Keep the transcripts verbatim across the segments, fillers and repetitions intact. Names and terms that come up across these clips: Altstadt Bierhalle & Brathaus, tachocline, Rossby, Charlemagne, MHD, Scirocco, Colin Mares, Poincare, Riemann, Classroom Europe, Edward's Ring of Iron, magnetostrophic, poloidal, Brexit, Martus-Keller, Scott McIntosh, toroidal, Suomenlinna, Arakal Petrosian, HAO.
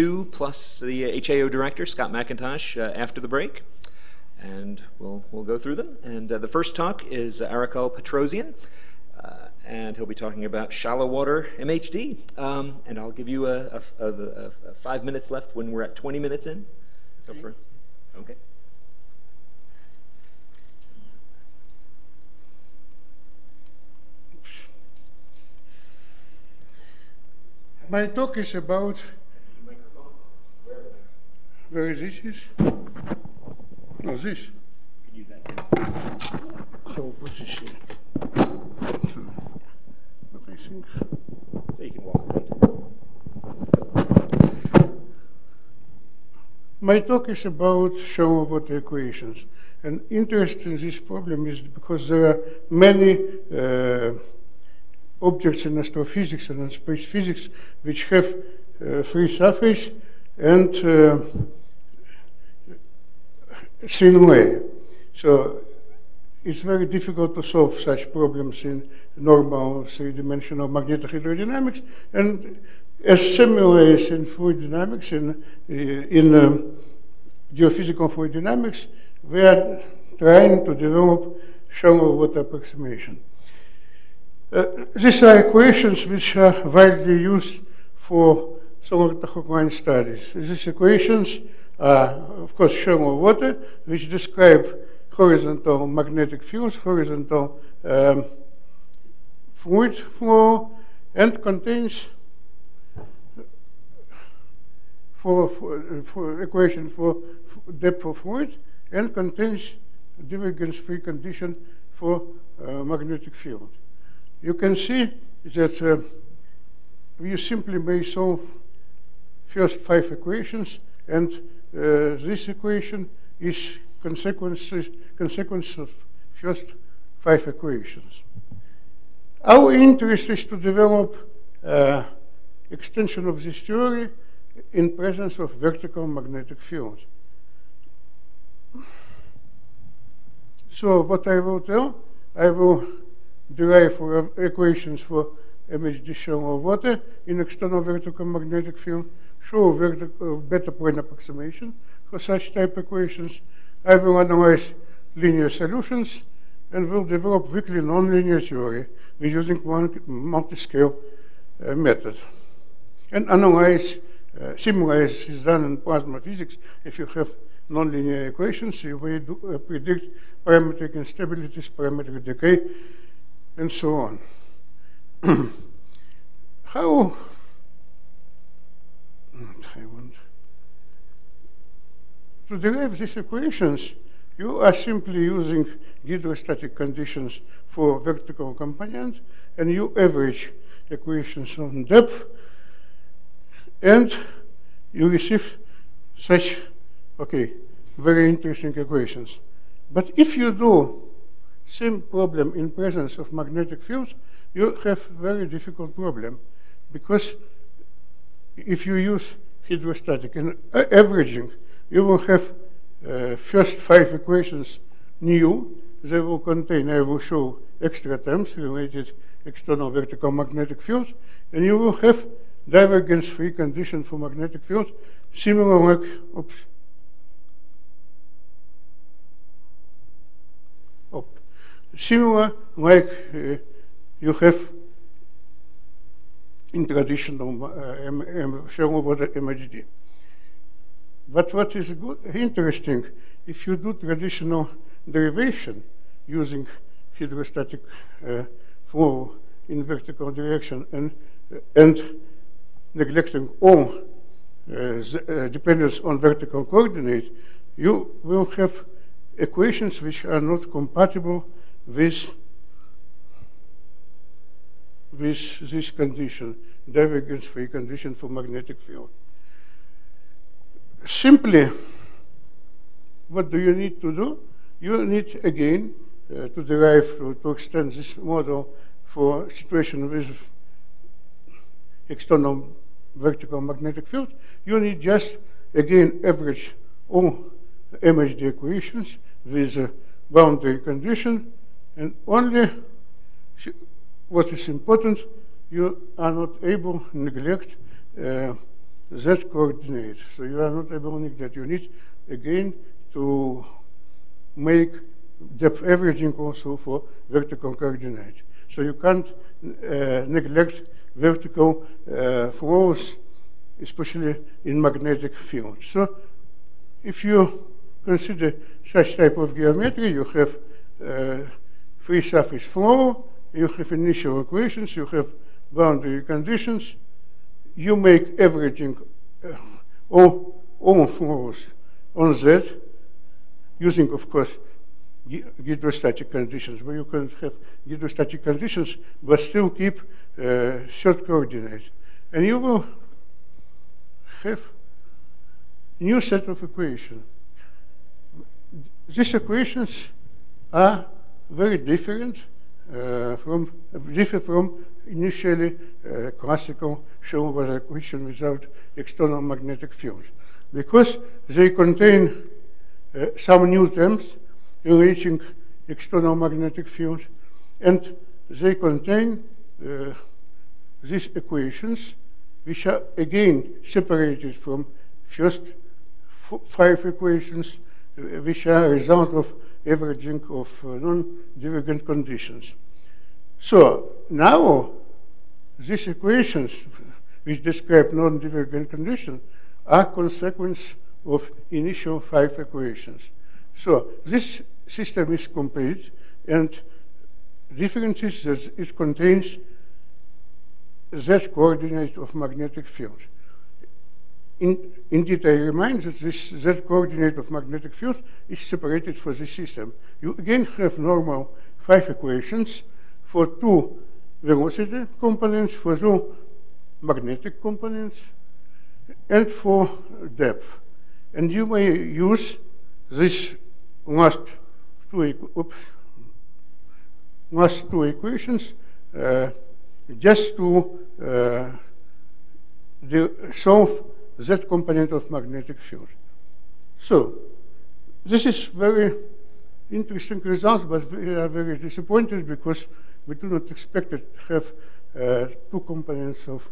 two plus the H A O director, Scott McIntosh, uh, after the break. And we'll, we'll go through them. And uh, the first talk is uh, Arakal Petrosian, uh, and he'll be talking about shallow water M H D. Um, and I'll give you a, a, a, a, a five minutes left when we're at twenty minutes in. So for, okay. My talk is about, where is this? Is? No, this. Can you oh, what's this here? So, what do you think? So you can walk. My talk is about shallow water equations. And interest in this problem is because there are many uh, objects in astrophysics and in space physics which have uh, free surface and uh, thin layer. So it's very difficult to solve such problems in normal three-dimensional magnetic hydrodynamics, and as similar as in fluid dynamics, in, in um, geophysical fluid dynamics, we are trying to develop shallow water approximation. Uh, these are equations which are widely used for solar tachocline studies. These equations are, of course, shallow water, which describe horizontal magnetic fields, horizontal um, fluid flow, and contains for, for, for equation for depth of fluid, and contains divergence-free condition for uh, magnetic field. You can see that uh, we simply may solve first five equations, and uh, this equation is consequences, consequence of first five equations. Our interest is to develop uh, extension of this theory in presence of vertical magnetic fields. So what I will tell, I will derive for equations for M H D shallow water in external vertical magnetic field, show vertical beta plane approximation for such type equations. I will analyze linear solutions and will develop weakly nonlinear theory using one multi-scale uh, method. And analyze, uh, simulation is done in plasma physics. If you have nonlinear equations, you will do, uh, predict parametric instabilities, parametric decay, and so on. How? I want to derive these equations. You are simply using hydrostatic conditions for vertical component, and you average equations on depth, and you receive such, okay, very interesting equations. But if you do same problem in presence of magnetic fields, you have very difficult problem, because if you use hydrostatic and uh, averaging, you will have uh, first five equations new. They will contain, I will show extra terms related external vertical magnetic fields, and you will have divergence-free condition for magnetic fields, similar like, oops, similar like uh, you have in traditional uh, shallow water M H D. But what is good, interesting, if you do traditional derivation using hydrostatic uh, flow in vertical direction and, uh, and neglecting all uh, uh, dependence on vertical coordinate, you will have equations which are not compatible with with this condition, divergence-free condition for magnetic field. Simply, what do you need to do? You need again uh, to derive to, to extend this model for situation with external vertical magnetic field. You need just again average all M H D equations with a boundary condition. And only what is important, you are not able to neglect uh, z-coordinate. So you are not avoiding that. You need, again, to make depth averaging also for vertical coordinate. So you can't uh, neglect vertical uh, flows, especially in magnetic fields. So if you consider such type of geometry, you have uh, free surface flow, you have initial equations, you have boundary conditions, you make averaging uh, all, all flows on Z, using, of course, hydrostatic conditions, where you can have hydrostatic conditions, but still keep uh, third coordinate. And you will have new set of equations. These equations are very different uh, from, differ from initially uh, classical Schell-Weather equation without external magnetic fields, because they contain uh, some new terms relating external magnetic field, and they contain uh, these equations, which are again separated from first f five equations, uh, which are a result of averaging of uh, non-divergent conditions. So now these equations, which describe non-divergent conditions, are consequence of initial five equations. So this system is complete, and difference is that it contains z-coordinate of magnetic field. In, indeed, I remind that this z-coordinate of magnetic field is separated for the system. You again have normal five equations for two velocity components, for two magnetic components, and for depth. And you may use this last two, oops, last two equations uh, just to uh, the solve that component of magnetic field. So this is very interesting result, but we are very disappointed because we do not expect it to have uh, two components of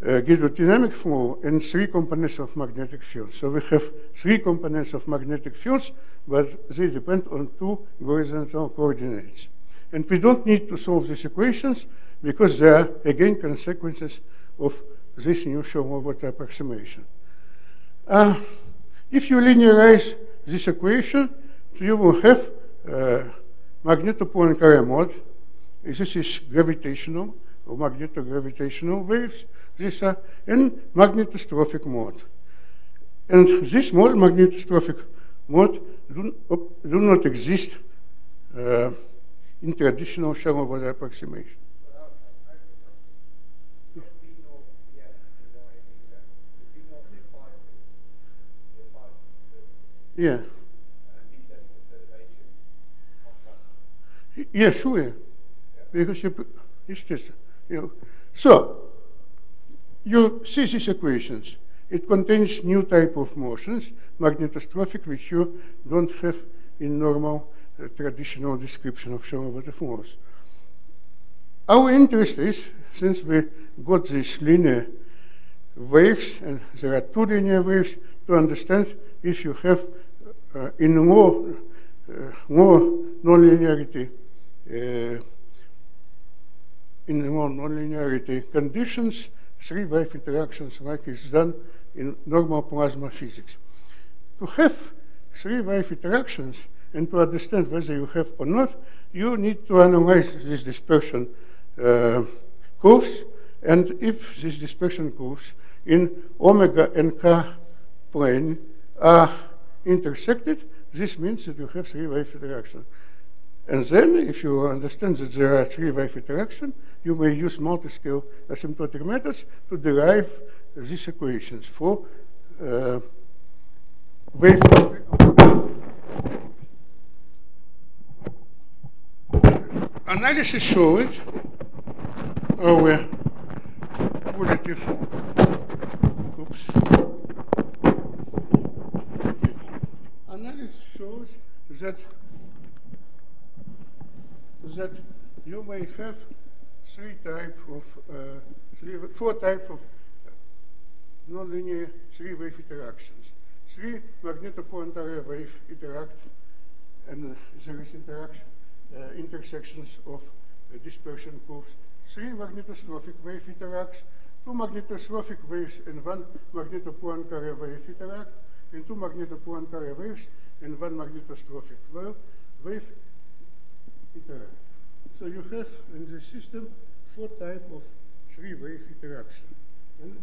Uh, hydrodynamic flow and three components of magnetic fields. So we have three components of magnetic fields, but they depend on two horizontal coordinates. And we don't need to solve these equations because they are, again, consequences of this new Schell-Weather approximation. Uh, if you linearize this equation, so you will have uh, magnetopoint-Carré mode. This is gravitational or magnetogravitational waves. These are in magnetostrophic mode. And this mode, magnetostrophic mode, do, do not exist uh, in traditional Schell-Weather approximation. Yeah. Yeah, sure. Yeah. Because you, it's just, you know. So, you see these equations. It contains new type of motions, magnetostrophic, which you don't have in normal uh, traditional description of Schell-Weather flows. Our interest is, since we got these linear waves, and there are two linear waves, to understand if you have uh, in low, uh, low nonlinearity, uh, in low nonlinearity conditions, three-wave interactions like is done in normal plasma physics. To have three-wave interactions and to understand whether you have or not, you need to analyze these dispersion uh, curves, and if these dispersion curves in omega and k plane are intersected, this means that you have three-wave interaction. And then, if you understand that there are three-wave interaction, you may use multiscale asymptotic methods to derive these equations for uh, wave. Analysis showed our qualitative. Oops. Analysis shows that. that you may have three type of uh, three, four type of nonlinear three-wave interactions. Three magnetopointary wave interact, and there is interaction, uh, intersections of uh, dispersion curves. Three magnetostrophic wave interacts, two magnetostrophic waves and one magnetopointary wave interact, and two magnetopointary waves and one magnetostrophic wave interact. So you have in the system four types of three-wave interaction. And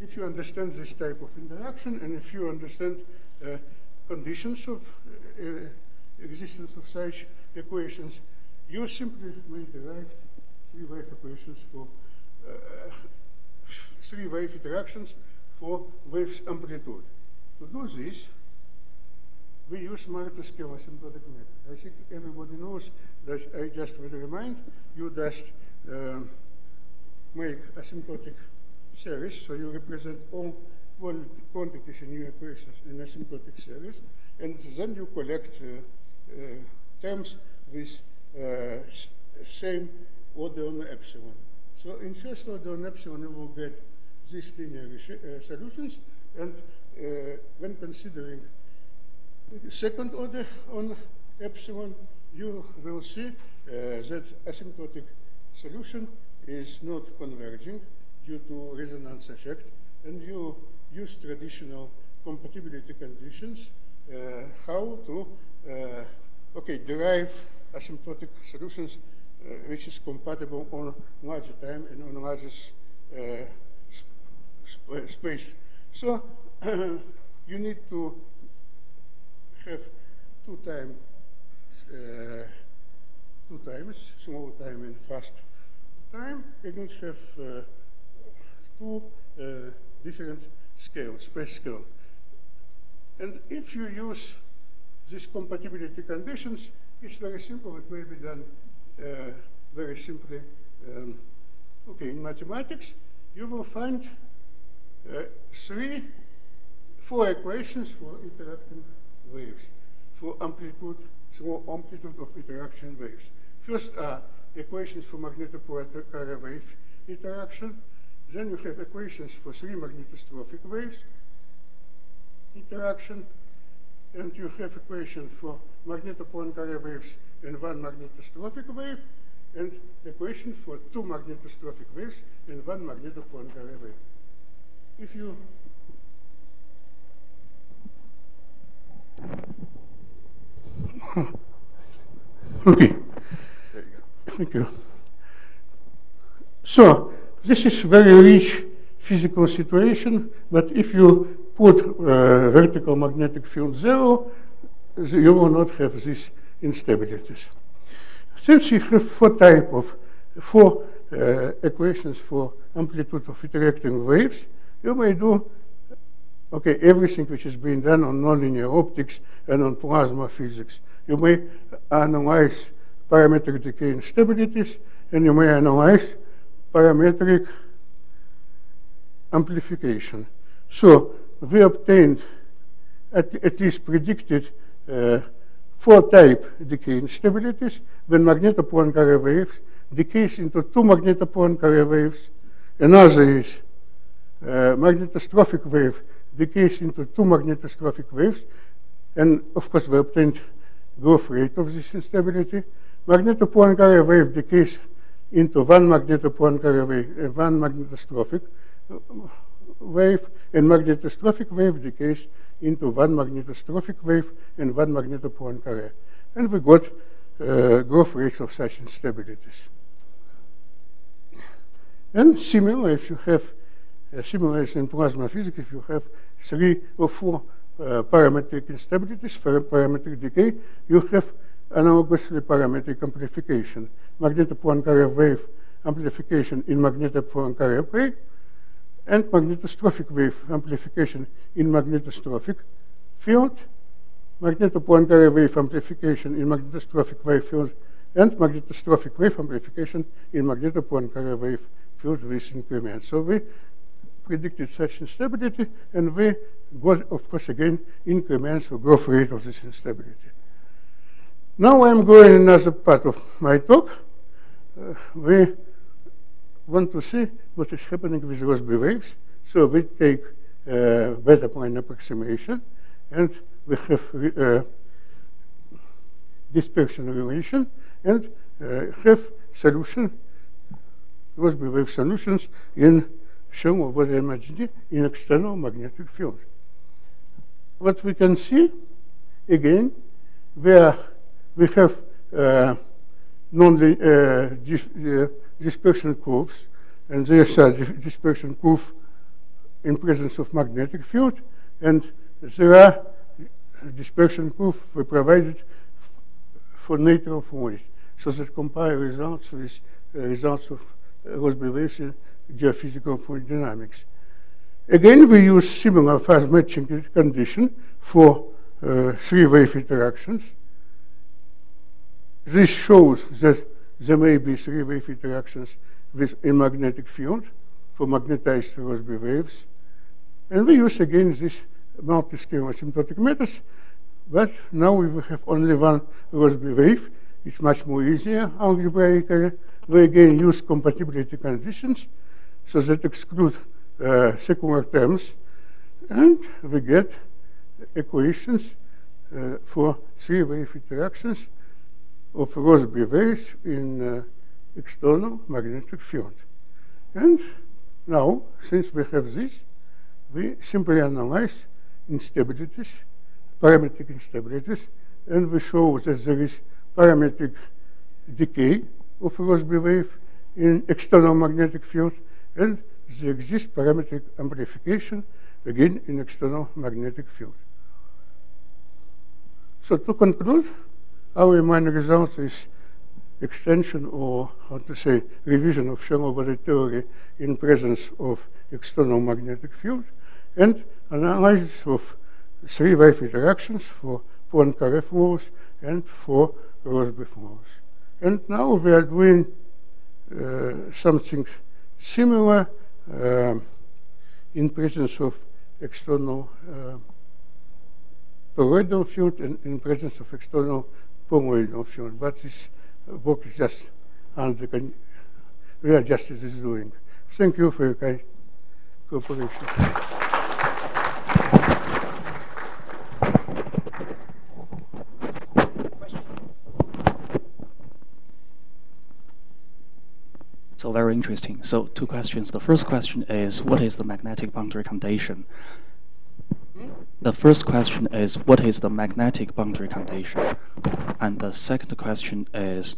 if you understand this type of interaction, and if you understand uh, conditions of uh, existence of such equations, you simply may derive three-wave equations for uh, three-wave interactions for waves amplitude. To do this, we use Martus-Keller asymptotic method. I think everybody knows that. I just will remind you just uh, make asymptotic series, so you represent all quantities in your equations in asymptotic series, and then you collect uh, uh, terms with uh, same order on epsilon. So in first order on epsilon, you will get these linear uh, solutions, and uh, when considering second order on epsilon, you will see uh, that asymptotic solution is not converging due to resonance effect, and you use traditional compatibility conditions uh, how to uh, okay, derive asymptotic solutions uh, which is compatible on larger time and on larger uh, sp space. So you need to have two time, uh, two times, small time and fast time. You don't have uh, two uh, different scales, space scale. And if you use these compatibility conditions, it's very simple. It may be done uh, very simply. Um, okay, in mathematics, you will find uh, three, four equations for interacting waves, for amplitude, small amplitude of interaction waves. First are equations for magnetopointary wave interaction. Then you have equations for three magnetostrophic waves interaction, and you have equation for magnetopointary waves and one magnetostrophic wave, and equation for two magnetostrophic waves and one magnetopointary wave. If you okay, there you go. Thank you. So this is very rich physical situation, but if you put uh, vertical magnetic field zero, you will not have these instabilities. Since you have four type of four uh, equations for amplitude of interacting waves, you may do okay, everything which is being done on nonlinear optics and on plasma physics. You may analyze parametric decay instabilities, and you may analyze parametric amplification. So we obtained, at, at least predicted, uh, four type decay instabilities when magnetopointary waves decays into two magnetopointary waves. Another is uh, magnetostrophic wave decays into two magnetostrophic waves, and of course we obtained growth rate of this instability. Magnetopointary wave decays into one magnetopointary wave and one magnetostrophic wave, and magnetostrophic wave decays into one magnetostrophic wave and one magnetopointary. And we got uh, growth rates of such instabilities. And similar, if you have a simulation in plasma physics, if you have three or four uh, parametric instabilities, parametric decay, you have analogously parametric amplification. Magnetopointary wave amplification in magnetopointary wave, and magnetostrophic wave amplification in magnetostrophic field, magnetopointary wave amplification in magnetostrophic wave field, and magnetostrophic wave amplification in magnetopointary wave field with increment. So we predicted such instability, and we got, of course, again, increments or growth rate of this instability. Now I'm going another part of my talk. Uh, we want to see what is happening with Rossby waves. So we take uh, weather plane approximation, and we have uh, dispersion relation, and uh, have solution, Rossby wave solutions in shown over the M H D in external magnetic field. What we can see, again, where we have uh, non uh, dis uh, dispersion curves, and there's a dis dispersion curve in presence of magnetic field, and there are dispersion curve we provided for nature of noise, so that compare results with uh, results of Rossby waves in geophysical fluid dynamics. Again, we use similar phase matching condition for uh, three-wave interactions. This shows that there may be three-wave interactions with a magnetic field for magnetized Rossby waves. And we use again this multiscalar asymptotic methods, but now we have only one Rossby wave. It's much more easier algebraically. We again use compatibility conditions, so that exclude uh, secular terms, and we get equations uh, for three-wave interactions of Rossby waves in uh, external magnetic field. And now, since we have this, we simply analyze instabilities, parametric instabilities, and we show that there is parametric decay of Rossby wave in external magnetic field, and there exists parametric amplification, again, in external magnetic field. So to conclude, our main result is extension, or how to say, revision of Shell-Overlay theory in presence of external magnetic field, and analysis of three-wave interactions for Poincare flows and for Rossby flows. And now we are doing uh, something similar uh, in presence of external uh, toroidal field and in presence of external poloidal field, but this work is just under readjusted is doing. Thank you for your kind cooperation. So very interesting. So two questions. The first question is, what is the magnetic boundary condition? The first question is, what is the magnetic boundary condition? And the second question is,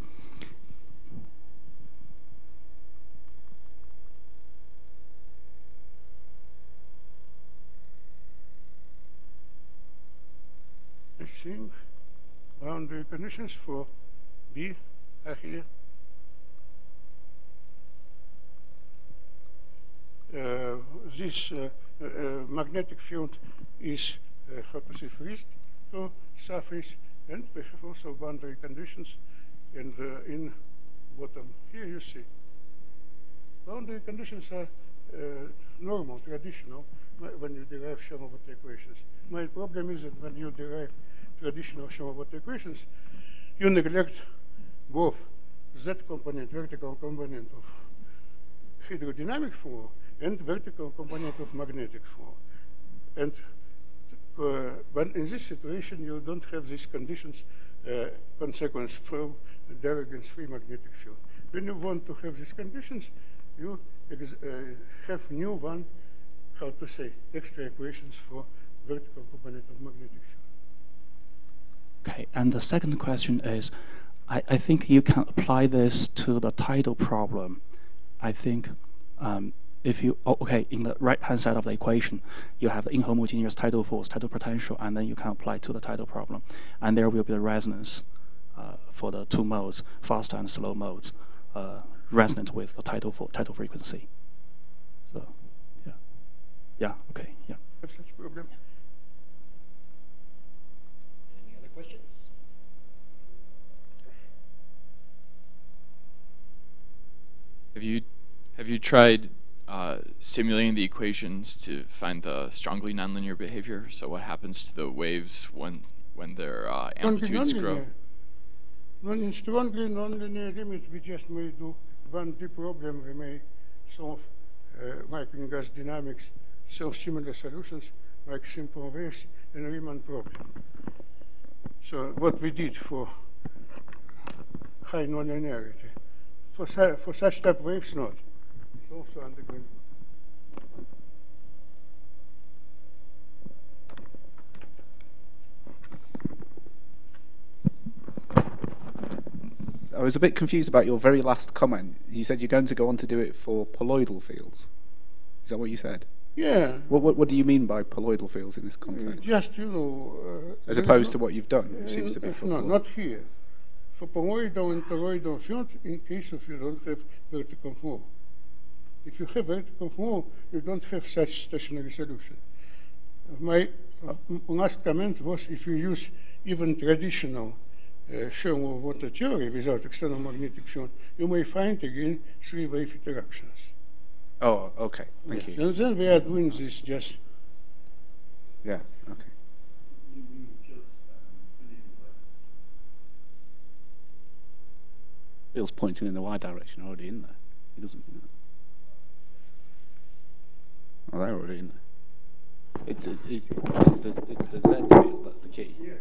I think boundary conditions for B actually. Uh, this uh, uh, magnetic field is uh, how to say, freezed to surface, and we have also boundary conditions. And uh, in bottom here you see boundary conditions are uh, normal, traditional when you derive Shell-Overlay equations. My problem is that when you derive traditional Shell-Overlay equations, you neglect both Z component, vertical component of hydrodynamic flow, and vertical component of magnetic flow. And uh, but in this situation, you don't have these conditions uh, consequence from divergence free magnetic field. When you want to have these conditions, you ex uh, have new one, how to say, extra equations for vertical component of magnetic field. Okay, and the second question is, I, I think you can apply this to the tidal problem. I think um, if you, oh, okay, in the right-hand side of the equation, you have the inhomogeneous tidal force, tidal potential, and then you can apply to the tidal problem. And there will be the resonance uh, for the two modes, fast and slow modes, uh, resonant with the tidal, for tidal frequency. So, yeah. Yeah, okay, yeah. Have such a problem? Yeah. Any other questions? Have you, have you tried uh, simulating the equations to find the strongly nonlinear behavior? So what happens to the waves when, when their uh, amplitudes non grow? Non strongly nonlinear limit, we just may do one D problem, we may solve uh, micro gas dynamics so similar solutions like simple waves and Riemann problem. So what we did for high nonlinearity, for, su for such type waves not. It's also undergoing. I was a bit confused about your very last comment. You said you're going to go on to do it for poloidal fields. Is that what you said? Yeah. What, what, what do you mean by poloidal fields in this context? Just, you know... Uh, As opposed to what you've done, uh, seems to be... No, not here. For poloidal and toroidal fields, in case if you don't have vertical flow. If you have vertical flow, you don't have such stationary solution. My uh, last comment was if you use even traditional Uh, shallow water theory without external magnetic field, you may find again three-wave interactions. Oh, okay. Thank yes. you. And then we are doing this just. Yeah. Okay. Bill's pointing in the y direction already in there. He doesn't. You know. Oh, they're already in there. It's a, it's, it's the it's the Z field. That's the key. Yeah.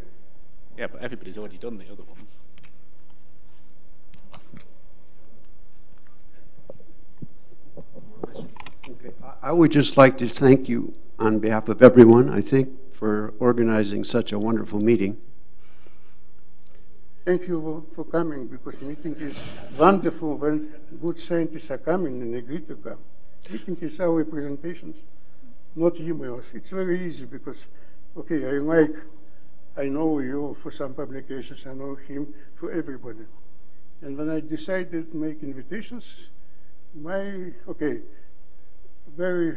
Yeah, but everybody's already done the other ones. Okay, I, I would just like to thank you on behalf of everyone, I think, for organizing such a wonderful meeting. Thank you for coming, because meeting is wonderful when good scientists are coming and agree to come. Meeting is our presentations, not emails. It's very easy because, okay, I like... I know you for some publications, I know him for everybody. And when I decided to make invitations, my, okay, very,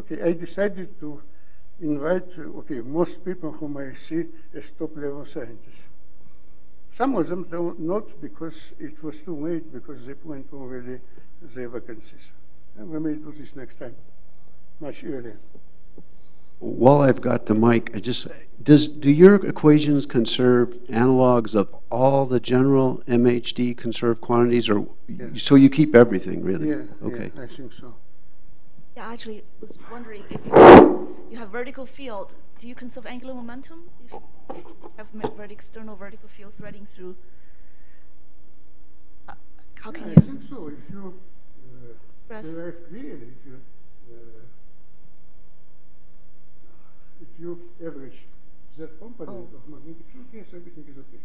okay, I decided to invite, okay, most people whom I see as top-level scientists. Some of them don't, not because it was too late, because they planned already their vacancies. And we may do this next time, much earlier. While I've got the mic, I just does do your equations conserve analogs of all the general M H D conserved quantities, or yeah. so you keep everything really? Yeah, okay. Yeah, I think so. Yeah, actually, I was wondering if you, you have vertical field, do you conserve angular momentum? If you have vert external vertical field threading through, uh, how can yeah, you? I think so. If you uh, press clearly, if you. Uh, If you average that component oh. of magnetic field, yes, everything is okay.